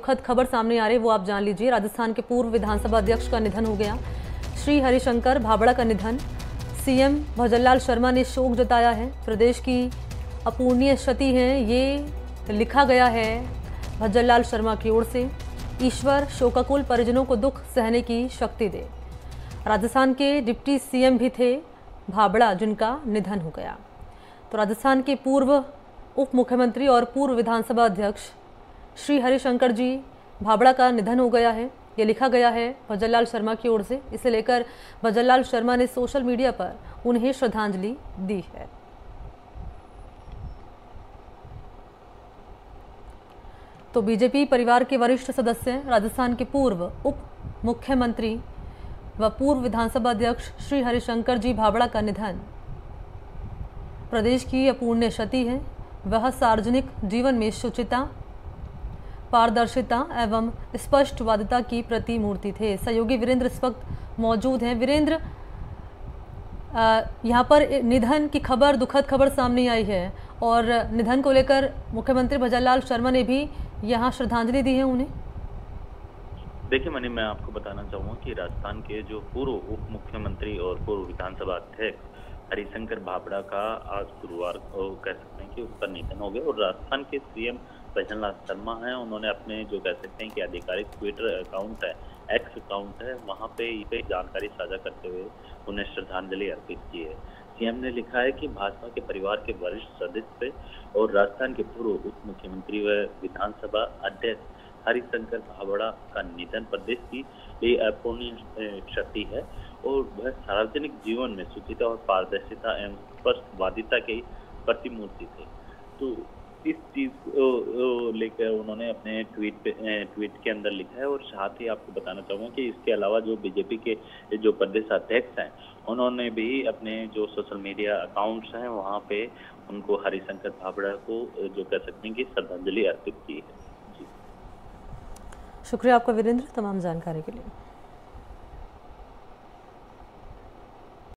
दुखद खबर सामने आ रही है वो आप जान लीजिए। राजस्थान के पूर्व विधानसभा अध्यक्ष का निधन हो गया। श्री हरिशंकर भाभड़ा का निधन, सीएम भजनलाल शर्मा ने शोक जताया है। प्रदेश की अपूर्णीय क्षति है, ये लिखा गया है भजनलाल शर्मा की ओर से। ईश्वर शोकाकुल परिजनों को दुख सहने की शक्ति दे। राजस्थान के डिप्टी सीएम भी थे भाभड़ा, जिनका निधन हो गया। तो राजस्थान के पूर्व उप मुख्यमंत्री और पूर्व विधानसभा अध्यक्ष श्री हरिशंकर जी भाभड़ा का निधन हो गया है, ये लिखा गया है भजनलाल शर्मा की ओर से। इसे लेकर भजनलाल शर्मा ने सोशल मीडिया पर उन्हें श्रद्धांजलि दी है। तो बीजेपी परिवार के वरिष्ठ सदस्य, राजस्थान के पूर्व उप मुख्यमंत्री व पूर्व विधानसभा अध्यक्ष श्री हरिशंकर जी भाभड़ा का निधन प्रदेश की अपूर्णीय क्षति है। वह सार्वजनिक जीवन में शुचिता, पारदर्शिता एवं स्पष्टवादिता की प्रतिमूर्ति थे। सहयोगी वीरेंद्र इस वक्त मौजूद हैं। वीरेंद्र, यहाँ पर निधन की खबर, दुखद खबर सामने आई है और निधन को लेकर मुख्यमंत्री भजनलाल शर्मा ने भी यहाँ श्रद्धांजलि दी है उन्हें। देखिए मनी, मैं आपको बताना चाहूँगा कि राजस्थान के जो पूर्व उप मुख्यमंत्री और पूर्व विधानसभा अध्यक्ष हरिशंकर भाभड़ा का आज गुरुवार को कह सकते हैं कि उसका निधन हो गया। और राजस्थान के सीएम भजनलाल शर्मा हैं, उन्होंने अपने जो कह सकते हैं कि आधिकारिक ट्विटर अकाउंट है, एक्स अकाउंट है, वहाँ पे ये जानकारी साझा करते हुए उन्हें श्रद्धांजलि अर्पित की है। सीएम ने लिखा है कि भाजपा के परिवार के वरिष्ठ सदस्य और राजस्थान के पूर्व उप मुख्यमंत्री व विधानसभा अध्यक्ष हरिशंकर भाभड़ा का निधन प्रदेश की अपूर्णीय क्षति है और वह सार्वजनिक जीवन में शुचिता और पारदर्शिता एवं स्पष्टवादिता की प्रतिमूर्ति थे। तो इस चीज को लेकर उन्होंने अपने ट्वीट के अंदर लिखा है। और साथ ही आपको बताना चाहूँगा कि इसके अलावा जो बीजेपी के जो प्रदेश अध्यक्ष हैं, उन्होंने भी अपने जो सोशल मीडिया अकाउंट्स हैं वहाँ पे उनको हरिशंकर भाभड़ा को जो कह सकते हैं कि श्रद्धांजलि अर्पित की है। शुक्रिया आपका वीरेंद्र तमाम जानकारी के लिए।